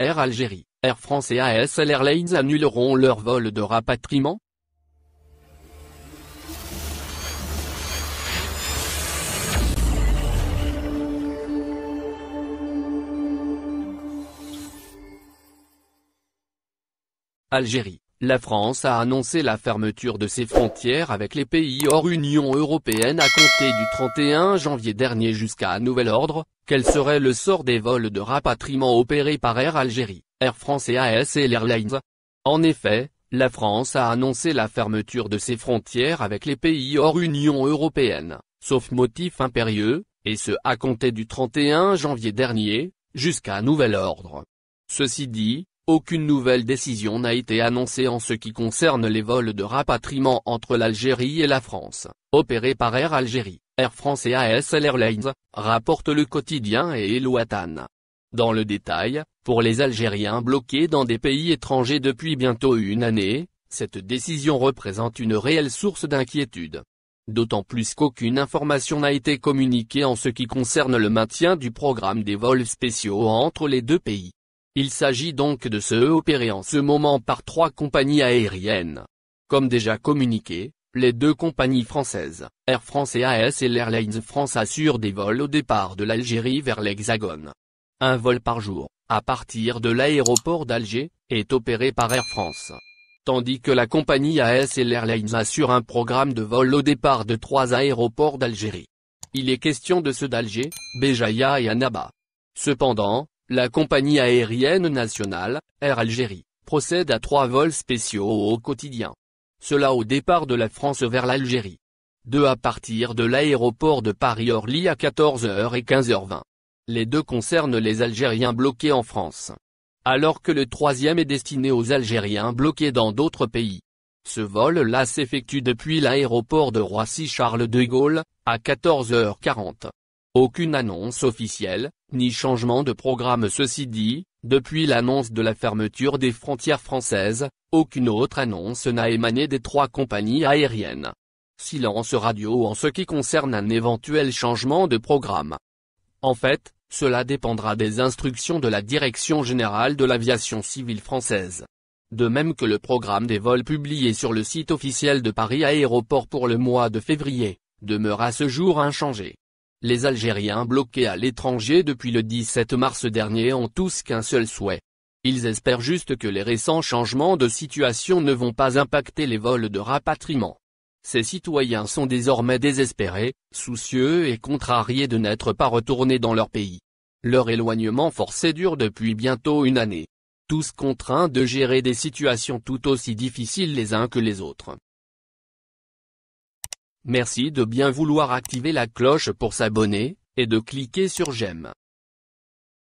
Air Algérie, Air France et ASL Airlines annuleront leur vol de rapatriement. Algérie, la France a annoncé la fermeture de ses frontières avec les pays hors Union européenne à compter du 31 janvier dernier jusqu'à nouvel ordre. Quel serait le sort des vols de rapatriement opérés par Air Algérie, Air France et ASL Airlines? En effet, la France a annoncé la fermeture de ses frontières avec les pays hors Union européenne, sauf motif impérieux, et ce à compter du 31 janvier dernier, jusqu'à nouvel ordre. Ceci dit, aucune nouvelle décision n'a été annoncée en ce qui concerne les vols de rapatriement entre l'Algérie et la France, opérés par Air Algérie, Air France et ASL Airlines, rapporte le quotidien et El Watan. Dans le détail, pour les Algériens bloqués dans des pays étrangers depuis bientôt une année, cette décision représente une réelle source d'inquiétude. D'autant plus qu'aucune information n'a été communiquée en ce qui concerne le maintien du programme des vols spéciaux entre les deux pays. Il s'agit donc de ceux opérés en ce moment par trois compagnies aériennes. Comme déjà communiqué, les deux compagnies françaises, Air France et ASL Airlines France assurent des vols au départ de l'Algérie vers l'Hexagone. Un vol par jour, à partir de l'aéroport d'Alger, est opéré par Air France. Tandis que la compagnie ASL Airlines assure un programme de vol au départ de trois aéroports d'Algérie. Il est question de ceux d'Alger, Béjaïa et Annaba. Cependant, la compagnie aérienne nationale, Air Algérie, procède à trois vols spéciaux au quotidien. Cela au départ de la France vers l'Algérie. Deux à partir de l'aéroport de Paris-Orly à 14h et 15h20. Les deux concernent les Algériens bloqués en France. Alors que le troisième est destiné aux Algériens bloqués dans d'autres pays. Ce vol-là s'effectue depuis l'aéroport de Roissy-Charles de Gaulle, à 14h40. Aucune annonce officielle, ni changement de programme. Ceci dit, depuis l'annonce de la fermeture des frontières françaises, aucune autre annonce n'a émané des trois compagnies aériennes. Silence radio en ce qui concerne un éventuel changement de programme. En fait, cela dépendra des instructions de la Direction générale de l'aviation civile française. De même que le programme des vols publié sur le site officiel de Paris Aéroport pour le mois de février, demeure à ce jour inchangé. Les Algériens bloqués à l'étranger depuis le 17 mars dernier ont tous qu'un seul souhait. Ils espèrent juste que les récents changements de situation ne vont pas impacter les vols de rapatriement. Ces citoyens sont désormais désespérés, soucieux et contrariés de n'être pas retournés dans leur pays. Leur éloignement forcé dure depuis bientôt une année. Tous contraints de gérer des situations tout aussi difficiles les uns que les autres. Merci de bien vouloir activer la cloche pour s'abonner, et de cliquer sur j'aime.